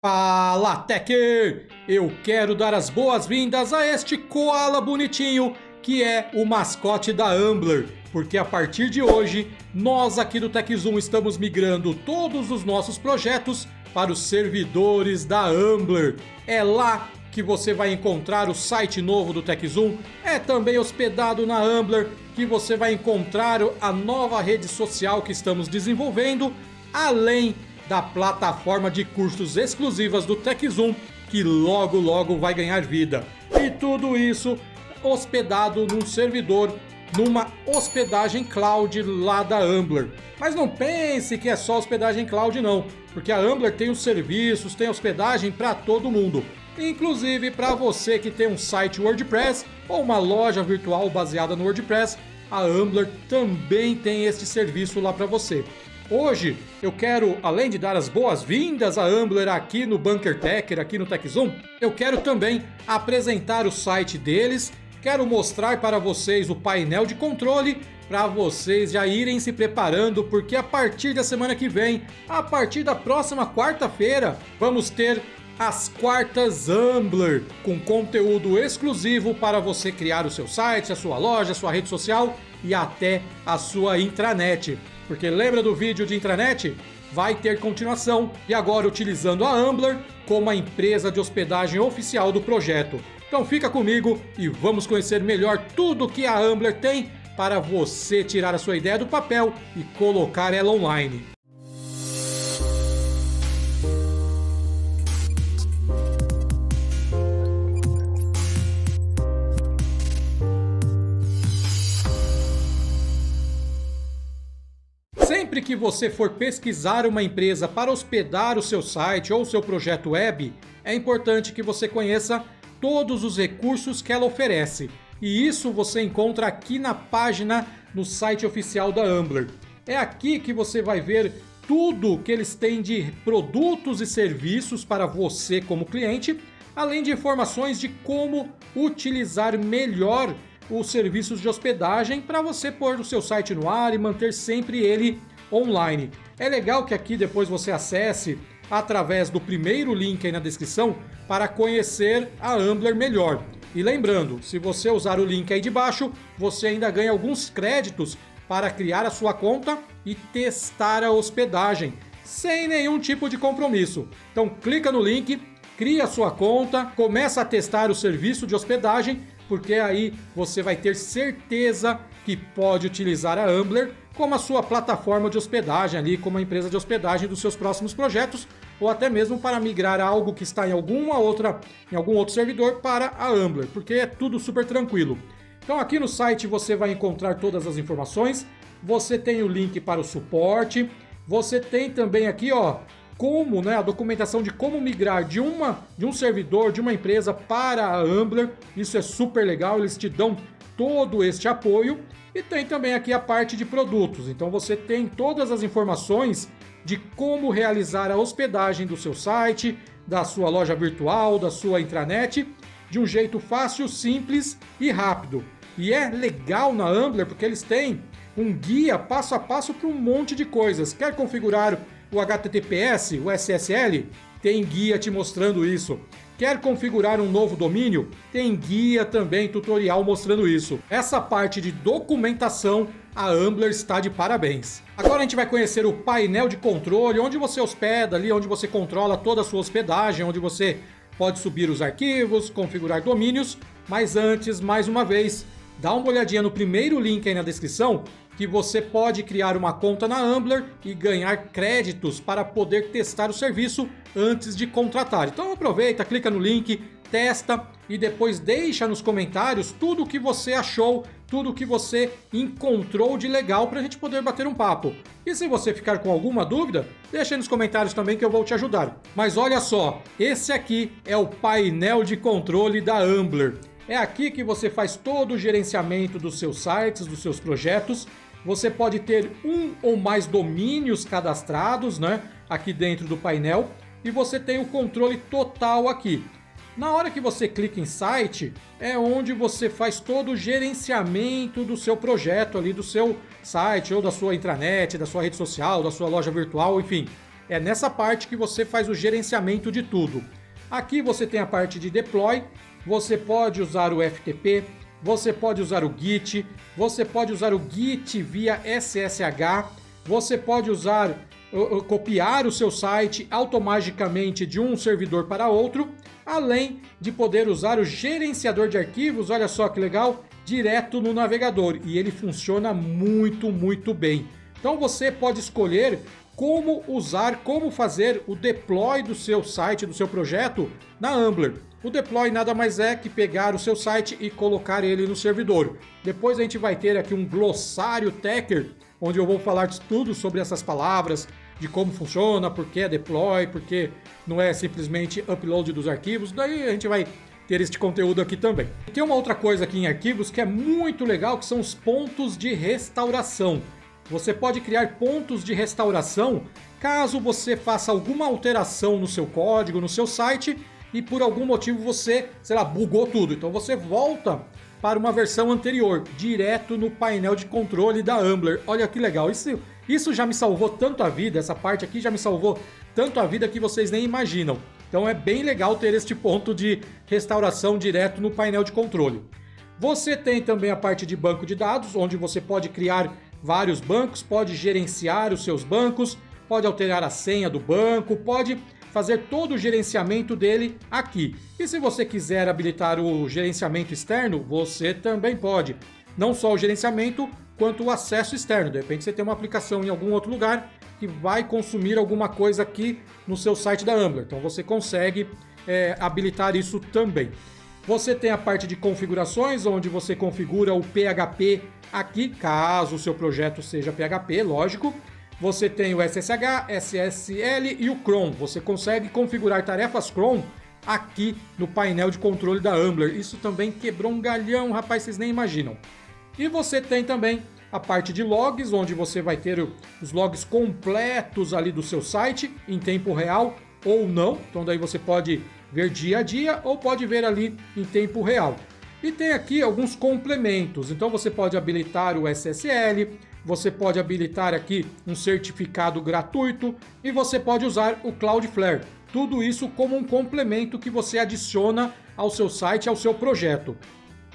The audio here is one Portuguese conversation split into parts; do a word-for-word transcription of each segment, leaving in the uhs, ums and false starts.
Fala Tecker! Eu quero dar as boas-vindas a este koala bonitinho que é o mascote da Umbler, porque a partir de hoje nós aqui do TekZoom estamos migrando todos os nossos projetos para os servidores da Umbler. É lá que você vai encontrar o site novo do TekZoom, é também hospedado na Umbler que você vai encontrar a nova rede social que estamos desenvolvendo, além da plataforma de cursos exclusivas do TekZoom, que logo logo vai ganhar vida. E tudo isso hospedado num servidor, numa hospedagem cloud lá da Umbler. Mas não pense que é só hospedagem cloud não, porque a Umbler tem os serviços, tem hospedagem para todo mundo. Inclusive para você que tem um site WordPress ou uma loja virtual baseada no WordPress, a Umbler também tem este serviço lá para você. Hoje eu quero, além de dar as boas-vindas à Umbler aqui no Bunker Tecker, aqui no TekZoom, eu quero também apresentar o site deles, quero mostrar para vocês o painel de controle, para vocês já irem se preparando, porque a partir da semana que vem, a partir da próxima quarta-feira, vamos ter as quartas Umbler, com conteúdo exclusivo para você criar o seu site, a sua loja, a sua rede social e até a sua intranet. Porque lembra do vídeo de intranet? Vai ter continuação, e agora utilizando a Umbler como a empresa de hospedagem oficial do projeto. Então fica comigo e vamos conhecer melhor tudo que a Umbler tem para você tirar a sua ideia do papel e colocar ela online. Sempre que você for pesquisar uma empresa para hospedar o seu site ou seu projeto web, é importante que você conheça todos os recursos que ela oferece. E isso você encontra aqui na página, no site oficial da Umbler. É aqui que você vai ver tudo que eles têm de produtos e serviços para você como cliente, além de informações de como utilizar melhor os serviços de hospedagem para você pôr o seu site no ar e manter sempre ele online. É legal que aqui depois você acesse através do primeiro link aí na descrição para conhecer a Umbler melhor. E lembrando, se você usar o link aí de baixo, você ainda ganha alguns créditos para criar a sua conta e testar a hospedagem, sem nenhum tipo de compromisso. Então clica no link, cria a sua conta, começa a testar o serviço de hospedagem, porque aí você vai ter certeza que pode utilizar a Umbler como a sua plataforma de hospedagem ali, como a empresa de hospedagem dos seus próximos projetos, ou até mesmo para migrar algo que está em alguma outra, em algum outro servidor para a Umbler, porque é tudo super tranquilo. Então aqui no site você vai encontrar todas as informações, você tem o link para o suporte, você tem também aqui, ó, como, né, a documentação de como migrar de, uma, de um servidor, de uma empresa para a Umbler. Isso é super legal, eles te dão todo este apoio. E tem também aqui a parte de produtos. Então você tem todas as informações de como realizar a hospedagem do seu site, da sua loja virtual, da sua intranet, de um jeito fácil, simples e rápido. E é legal na Umbler porque eles têm um guia passo a passo para um monte de coisas. Quer configurar o H T T P S, o S S L? Tem guia te mostrando isso. Quer configurar um novo domínio? Tem guia também, tutorial mostrando isso. Essa parte de documentação, a Umbler está de parabéns. Agora a gente vai conhecer o painel de controle, onde você hospeda ali, onde você controla toda a sua hospedagem, onde você pode subir os arquivos, configurar domínios. Mas antes, mais uma vez, dá uma olhadinha no primeiro link aí na descrição, que você pode criar uma conta na Umbler e ganhar créditos para poder testar o serviço antes de contratar. Então aproveita, clica no link, testa e depois deixa nos comentários tudo o que você achou, tudo o que você encontrou de legal para a gente poder bater um papo. E se você ficar com alguma dúvida, deixa aí nos comentários também que eu vou te ajudar. Mas olha só, esse aqui é o painel de controle da Umbler. É aqui que você faz todo o gerenciamento dos seus sites, dos seus projetos. Você pode ter um ou mais domínios cadastrados, né, aqui dentro do painel, e você tem o controle total aqui. Na hora que você clica em site, é onde você faz todo o gerenciamento do seu projeto ali, do seu site, ou da sua intranet, da sua rede social, da sua loja virtual, enfim. É nessa parte que você faz o gerenciamento de tudo. Aqui você tem a parte de deploy, você pode usar o F T P, você pode usar o Git, você pode usar o Git via S S H, você pode usar, uh, copiar o seu site automaticamente de um servidor para outro, além de poder usar o gerenciador de arquivos, olha só que legal, direto no navegador, e ele funciona muito, muito bem. Então você pode escolher como usar, como fazer o deploy do seu site, do seu projeto na Umbler. O deploy nada mais é que pegar o seu site e colocar ele no servidor. Depois a gente vai ter aqui um glossário Tecker, onde eu vou falar de tudo sobre essas palavras, de como funciona, por que é deploy, por que não é simplesmente upload dos arquivos. Daí a gente vai ter este conteúdo aqui também. E tem uma outra coisa aqui em arquivos que é muito legal, que são os pontos de restauração. Você pode criar pontos de restauração caso você faça alguma alteração no seu código, no seu site, e por algum motivo você, sei lá, bugou tudo. Então você volta para uma versão anterior, direto no painel de controle da Umbler. Olha que legal, isso, isso já me salvou tanto a vida, essa parte aqui já me salvou tanto a vida que vocês nem imaginam. Então é bem legal ter este ponto de restauração direto no painel de controle. Você tem também a parte de banco de dados, onde você pode criar vários bancos, pode gerenciar os seus bancos, pode alterar a senha do banco, pode fazer todo o gerenciamento dele aqui. E se você quiser habilitar o gerenciamento externo, você também pode. Não só o gerenciamento, quanto o acesso externo. De repente você tem uma aplicação em algum outro lugar que vai consumir alguma coisa aqui no seu site da Umbler. Então você consegue é, habilitar isso também. Você tem a parte de configurações, onde você configura o P H P aqui, caso o seu projeto seja P H P, lógico. Você tem o S S H, S S L e o Chrome. Você consegue configurar tarefas Chrome aqui no painel de controle da Umbler. Isso também quebrou um galhão, rapaz, vocês nem imaginam. E você tem também a parte de logs, onde você vai ter os logs completos ali do seu site, em tempo real ou não. Então daí você pode ver dia a dia ou pode ver ali em tempo real. E tem aqui alguns complementos, então você pode habilitar o S S L, você pode habilitar aqui um certificado gratuito e você pode usar o Cloudflare. Tudo isso como um complemento que você adiciona ao seu site, ao seu projeto.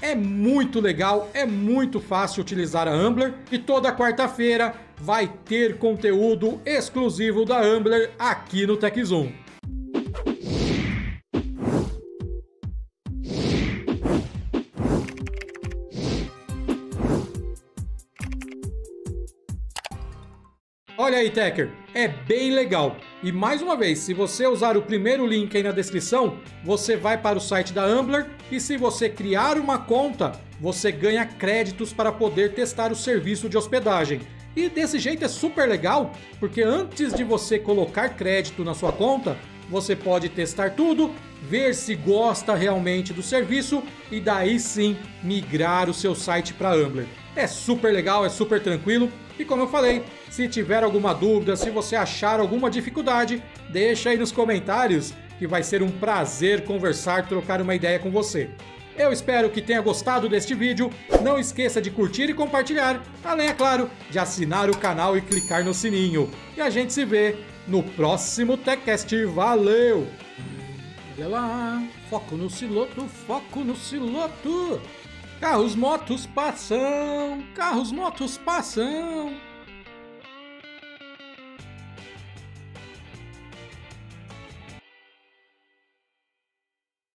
É muito legal, é muito fácil utilizar a Umbler e toda quarta-feira vai ter conteúdo exclusivo da Umbler aqui no TekZoom. Olha aí, Tecker, é bem legal. E mais uma vez, se você usar o primeiro link aí na descrição, você vai para o site da Umbler e se você criar uma conta, você ganha créditos para poder testar o serviço de hospedagem. E desse jeito é super legal, porque antes de você colocar crédito na sua conta, você pode testar tudo, ver se gosta realmente do serviço e daí sim migrar o seu site para a Umbler. É super legal, é super tranquilo. E como eu falei, se tiver alguma dúvida, se você achar alguma dificuldade, deixa aí nos comentários que vai ser um prazer conversar, trocar uma ideia com você. Eu espero que tenha gostado deste vídeo, não esqueça de curtir e compartilhar, além, é claro, de assinar o canal e clicar no sininho. E a gente se vê no próximo TekCast, valeu! Olha lá, foco no Silotto, foco no Silotto! Carros, motos, passam! Carros, motos, passam!